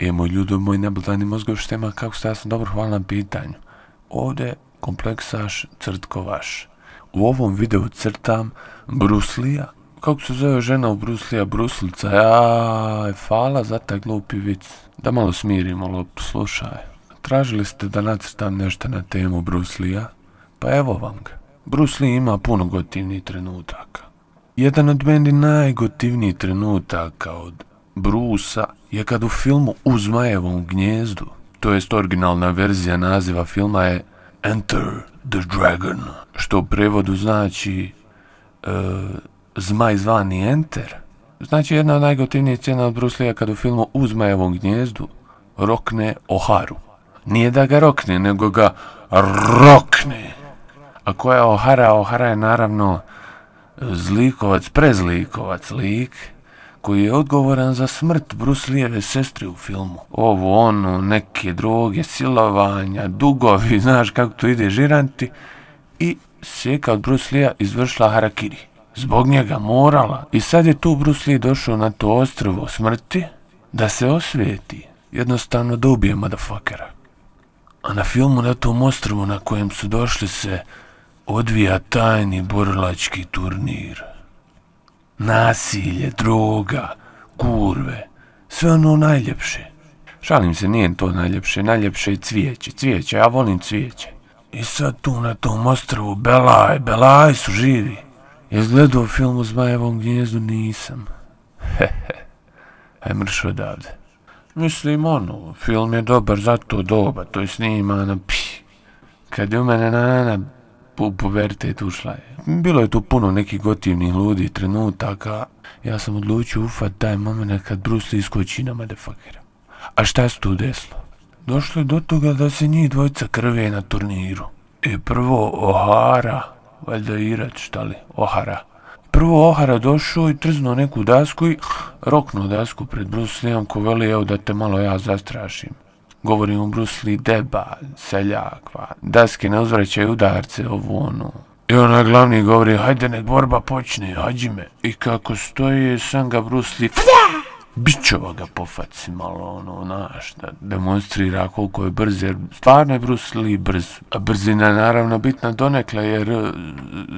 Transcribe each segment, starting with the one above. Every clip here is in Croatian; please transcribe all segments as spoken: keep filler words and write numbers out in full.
E, moj ljudo, moj nebildani mozgov štema, kako ste, ja sam dobro, hvala na pitanju. Ovdje kompleksaš crtkovaš. U ovom videu crtam Bruce Lee-a. Kako se zove žena u Bruce Lee-a? Bruslica. Jaaaaj, hvala za taj glupi vic. Da malo smirimo, lop, slušaj. Tražili ste da nacrtam nešto na temu Bruce Lee-a? Pa evo vam ga. Bruce Lee ima puno gotivnijih trenutaka. Jedan od meni najgotivnijih trenutaka od Brusa je kad u filmu U Zmajevom gnjezdu, to jest originalna verzija naziva filma je Enter the Dragon, što u prevodu znači e, zmaj zvani Enter. Znači jedna od najgotivnijih scena od Bruce Lee-a kad u filmu U Zmajevom gnjezdu rokne Oharu. Nije da ga rokne, nego ga rokne. A koja je Ohara? Ohara je naravno zlikovac, prezlikovac lik koji je odgovoran za smrt Bruce Lee-eve sestre u filmu. Ovo, ono, neke droge, silovanja, dugovi, znaš kako to ide, žiranti. I sjeka od Bruce Lee-a izvršila harakiri. Zbog njega morala. I sad je tu Bruce Lee došao na to ostrvo smrti da se osvijeti. Jednostavno da ubije motherfuckera. A na filmu na tom ostrvu na kojem su došli se odvija tajni borilački turnir. Nasilje, droga, kurve, sve ono najljepše. Šalim se, nije to najljepše, najljepše je cvijeće, cvijeće, ja volim cvijeće. I sad tu na tom ostrvu belaj, belaj su živi. Jel gledao film U Zmajevom gnjezdu? Nisam. Hehe, aj mrš odavde. Mislim ono, film je dobar za to doba, to je snimano, pih. Kad je u mene nana u pubertet ušla je. Bilo je tu puno nekih gotivnih ludi trenutaka. Ja sam odlučio ufat taj moment kad Bruce Lee iskoči na motherfuckera. A šta se tu desilo? Došlo je do toga da se njih dvojica krve na turniru. I prvo Ohara, valjda Irač, šta li, Ohara. Prvo Ohara došao i trznuo neku dasku i roknuo dasku pred Bruce Lee-om ko veli, evo da te malo ja zastrašim. Govorim o Bruce Lee, deba, seljakva, daske ne uzvraćaju udarce, ovo ono. I onaj glavni govori, hajde nek borba počne, hađi me. I kako stoje, sam ga Bruce Lee, bićova ga po faci malo, ono, naš, da demonstrira koliko je brz, jer stvarno je Bruce Lee brz. A brzina je naravno bitna donekle, jer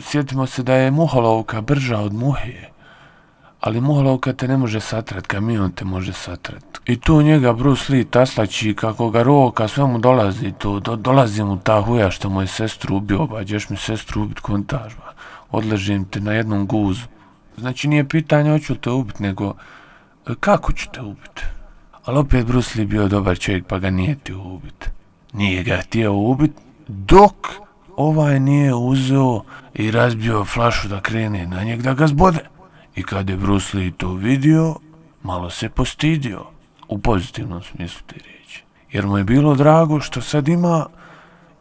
sjetimo se da je muholovka brža od muhe. Ali muholovka te ne može satrat, kamion te može satrat. I tu njega Bruce Lee taslači, kako ga roka, sve mu dolazi to, do, dolazi mu ta huja što mu je sestru ubio, ba, ćeš mi sestru ubit kontaž, ba, odležim te na jednom guzu. Znači nije pitanje hoću te ubit, nego kako ću te ubit? Ali opet Bruce Lee bio dobar čovjek, pa ga nije ti ubit. Nije ga htio ubit, dok ovaj nije uzeo i razbio flašu da krene na njeg da ga zbode. I kad je Bruce Lee to vidio, malo se postidio, u pozitivnom smislu te riječi. Jer mu je bilo drago što sad ima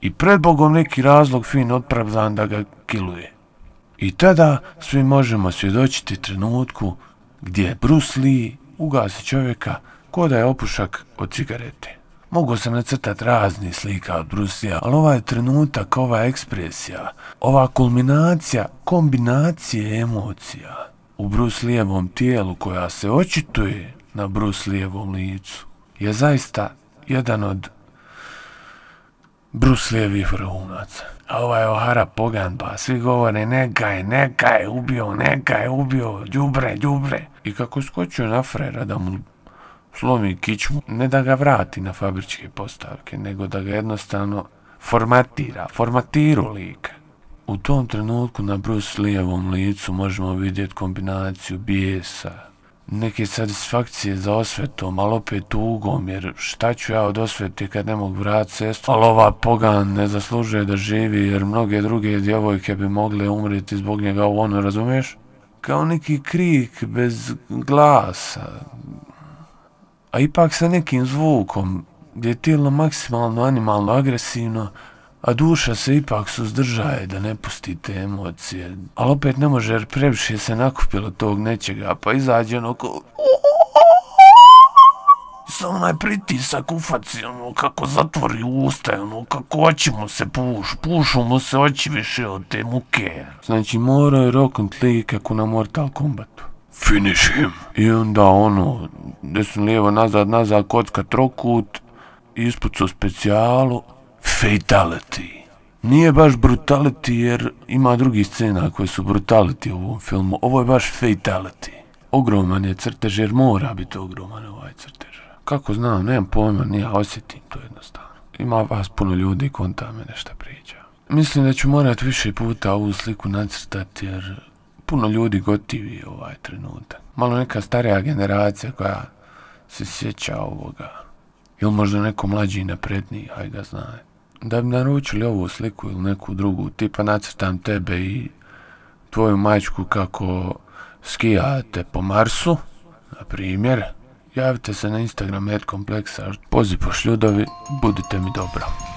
i pred Bogom neki razlog fin opravdan da ga kiluje. I tada svi možemo svjedočiti trenutku gdje je Bruce Lee ugasi čovjeka ko da je opušak od cigarete. Mogu sam nacrtati razni slika od Bruce Lee-a, ali ovaj trenutak, ova ekspresija, ova kulminacija, kombinacije emocija u Bruce Lee-evom tijelu koja se očituje na Bruce Lee-evom licu je zaista jedan od Bruce Lee-evih vrhunaca. A ovaj Ohara pogan, ba, svi govore neka je, neka je ubio, neka je ubio, đubre, đubre. I kako skočio na frera da mu slomi kičmu, ne da ga vrati na fabričke postavke, nego da ga jednostavno formatira, formatiru lika. U tom trenutku na Bruce Lee-evom licu možemo vidjeti kombinaciju bijesa, neke satisfakcije za osvetom, ali opet tugom, jer šta ću ja od osvete kad ne mogu vratiti sestru, ali ova pogan ne zaslužuje da živi jer mnoge druge djevojke bi mogle umriti zbog njega, ovo ono, razumiješ? Kao neki krik bez glasa, a ipak sa nekim zvukom gdje je tijelo maksimalno animalno agresivno, a duša se ipak suzdržaje da ne pusti te emocije. Ali opet ne može jer previše se nakupilo tog nečega, pa izađe ono ko... Samo onaj pritisak u faci, ono kako zatvori usta, ono kako oči mu se pušu, pušu mu se oči više od te muke. Znači morao je roknuti lika kako na Mortal Kombatu. finish him. I onda ono, desno lijevo, nazad, nazad, kocka, trokut, ispucao specijalu, fatality. Nije baš brutality jer ima drugih scena koje su brutality u ovom filmu, ovo je baš fatality. Ogroman je crtež jer mora biti ogroman ovaj crtež. Kako znam, nemam pojma, nije, osjetim to jednostavno. Ima vas puno ljudi i konta me nešto priča. Mislim da ću morat više puta ovu sliku nacrtati jer puno ljudi gotivi ovaj trenutak. Malo neka starija generacija koja se sjeća ovoga. Ili možda neko mlađi i napredniji, haj ga znaje. Da bi naručili ovu sliku ili neku drugu, tipa nacrtam tebe i tvoju majčku kako skijate po Marsu, na primjer, javite se na Instagram et kompleksaš, poziv po šljudovi, budite mi dobro.